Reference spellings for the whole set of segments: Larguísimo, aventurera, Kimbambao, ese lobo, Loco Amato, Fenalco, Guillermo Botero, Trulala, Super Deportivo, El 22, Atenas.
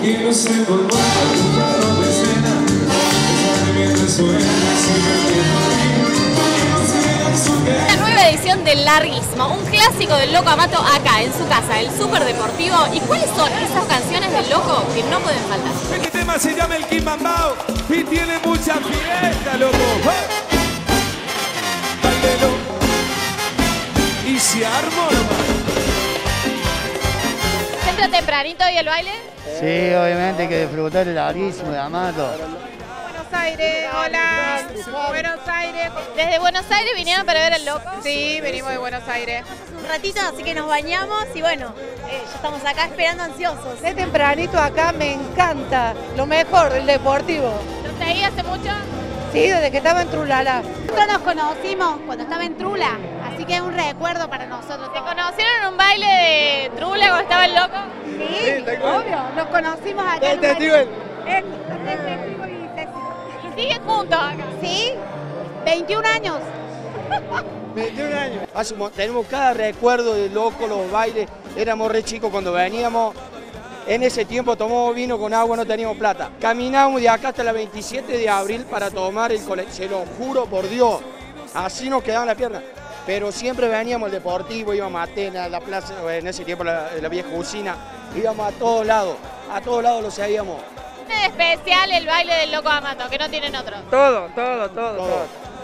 Quiero ser volvado a tu lado de escena. Una nueva edición de Larguísimo, un clásico del Loco Amato acá en su casa, el Super Deportivo. ¿Y cuáles son esas canciones del Loco que no pueden faltar? Este tema se llama el Kimbambao y tiene mucha fiesta, loco. Bailelo y se armó, hermano. ¿Siempre tempranito hoy el baile? Sí, obviamente hay que disfrutar el Larguísimo de Amato. Buenos Aires, hola, Buenos Aires. ¿Desde Buenos Aires vinieron para ver al Loco? Sí, venimos de Buenos Aires. Un ratito, así que nos bañamos y bueno, ya estamos acá esperando ansiosos. De tempranito acá me encanta, lo mejor, el deportivo. ¿Lo seguí hace mucho? Sí, desde que estaba en Trulala. Nosotros nos conocimos cuando estaba en Trula, así que es un recuerdo para nosotros. ¿Se conocieron en un baile de Trula cuando estaba el Loco? Sí, sí, obvio, nos conocimos allá en ¿siguen juntos? Sí, 21 años. 21 años. Tenemos cada recuerdo de Loco, los bailes. Éramos re chicos cuando veníamos. En ese tiempo tomábamos vino con agua, no teníamos plata. Caminábamos de acá hasta la 27 de abril para tomar el colectivo. Se lo juro por Dios. Así nos quedaban las piernas. Pero siempre veníamos al deportivo, íbamos a Atenas, la plaza, en ese tiempo la vieja usina. Íbamos a todos lados. A todos lados lo sabíamos. Especial el baile del Loco Amato, que no tienen otro. Todo.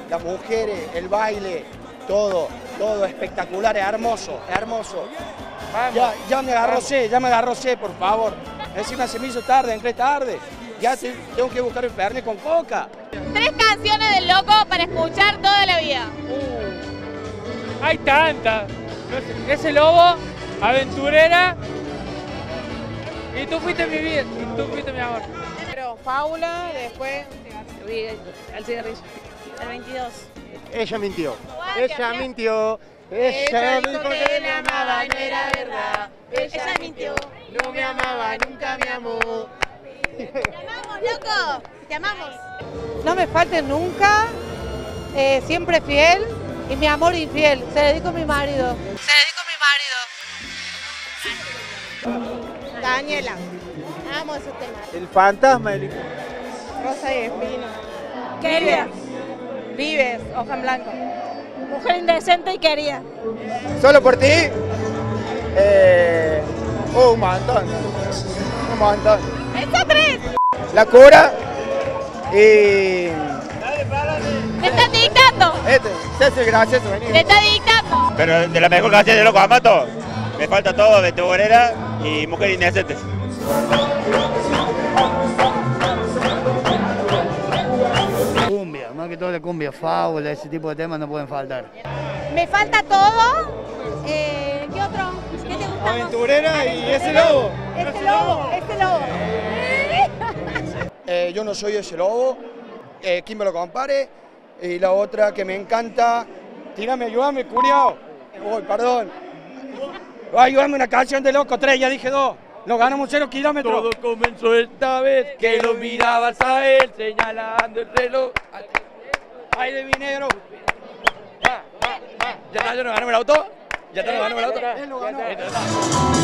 Las mujeres, el baile, todo espectacular, hermoso. Vamos. Ya me agarró sed, por favor. Encima se me hizo tarde, entré tarde. Ya tengo que buscar el pernet con coca. 3 canciones del Loco para escuchar toda la vida. Hay tantas. Ese Lobo, Aventurera. Y tú fuiste mi vida, y tú fuiste mi amor. Pero Paula, después, al cigarrillo. El 22. Ella mintió. Ella dijo que me amaba, no era verdad. Ella mintió. No me amaba, nunca me amó. Te amamos, Loco. Te amamos. No me falte nunca, siempre fiel y mi amor infiel. Se lo dedico a mi marido. Daniela, amo esos temas. El fantasma, Rosa y Espino. Querida. Vives, Hoja en Blanco. Mujer indecente y querida. Solo por ti. Un montón. Estas 3. La cura y... Dale, párate. Me estás dictando. César, gracias. Me estás dictando. Pero de la mejor canción de Loco Amato. Me falta todo, aventurera y mujer indecente. Cumbia, más que todo la cumbia, fábula, ese tipo de temas no pueden faltar. Me falta todo. ¿Qué otro? ¿Qué te gusta? Aventurera y ese lobo. Yo no soy ese lobo. ¿Quién me lo compare? Y la otra que me encanta. Tírame, ayúdame, culiao. Uy, perdón. Ayúdame una canción de Loco, 3, ya dije 2. Nos ganamos 0 kilómetros. Todo comenzó esta vez que lo mirabas a él señalando el reloj. Ay de mi negro. Ya está, yo no ganamos el auto.